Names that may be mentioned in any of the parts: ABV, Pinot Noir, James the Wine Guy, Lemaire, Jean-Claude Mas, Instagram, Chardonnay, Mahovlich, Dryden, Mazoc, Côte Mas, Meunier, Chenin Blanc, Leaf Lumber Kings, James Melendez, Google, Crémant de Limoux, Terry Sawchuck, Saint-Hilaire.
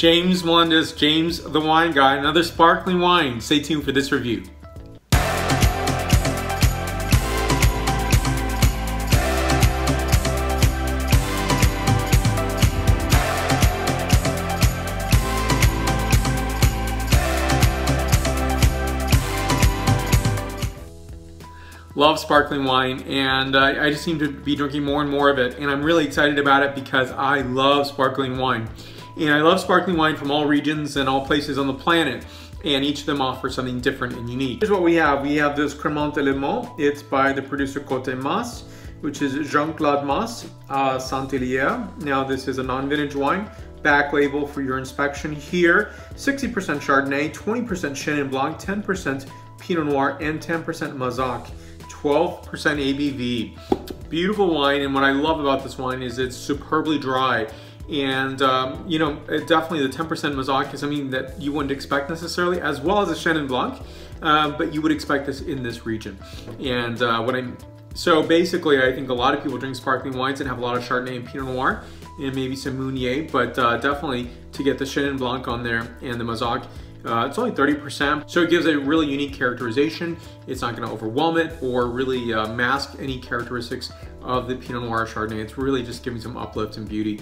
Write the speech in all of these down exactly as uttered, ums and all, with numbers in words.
James Melendez, James the Wine Guy, another sparkling wine. Stay tuned for this review. Love sparkling wine, and uh, I just seem to be drinking more and more of it, and I'm really excited about it because I love sparkling wine. And I love sparkling wine from all regions and all places on the planet, and each of them offers something different and unique. Here's what we have. We have this Crémant de Limoux. It's by the producer Côte Mas, which is Jean-Claude Mas, uh, Saint-Hilaire. Now this is a non-vintage wine. Back label for your inspection here. sixty percent Chardonnay, twenty percent Chenin Blanc, ten percent Pinot Noir, and ten percent Mazoc. twelve percent A B V. Beautiful wine, and what I love about this wine is it's superbly dry. And um, you know, definitely the ten percent Mazoc is something that you wouldn't expect necessarily, as well as a Chenin Blanc, uh, but you would expect this in this region. And uh, what I'm, so basically I think a lot of people drink sparkling wines and have a lot of Chardonnay and Pinot Noir and maybe some Meunier, but uh, definitely to get the Chenin Blanc on there and the Mazoc, Uh, it's only thirty percent, so it gives a really unique characterization. It's not going to overwhelm it or really uh, mask any characteristics of the Pinot Noir Chardonnay. It's really just giving some uplift and beauty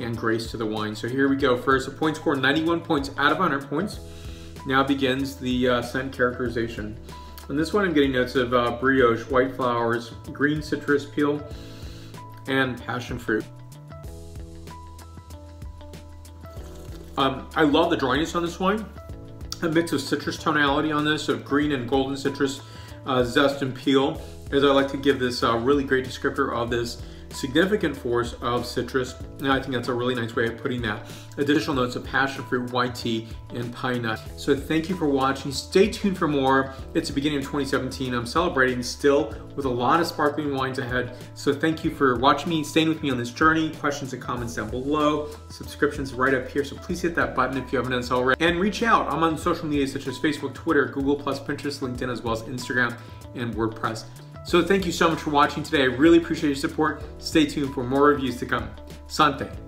and grace to the wine. So here we go. First, a point score, ninety-one points out of one hundred points. Now begins the uh, scent characterization. On this one, I'm getting notes of uh, brioche, white flowers, green citrus peel, and passion fruit. Um, I love the dryness on this wine. A mix of citrus tonality on this, of green and golden citrus, uh, zest and peel, as I like to give this uh, really great descriptor of this significant force of citrus, and I think that's a really nice way of putting that. Additional notes of passion fruit, white tea, and pine nut. So thank you for watching. Stay tuned for more. It's the beginning of twenty seventeen. I'm celebrating still with a lot of sparkling wines ahead. So thank you for watching me, staying with me on this journey. Questions and comments down below. Subscriptions right up here. So please hit that button if you haven't done so already. And reach out. I'm on social media such as Facebook, Twitter, Google plus, Pinterest, LinkedIn, as well as Instagram and WordPress. So thank you so much for watching today. I really appreciate your support. Stay tuned for more reviews to come. Sante.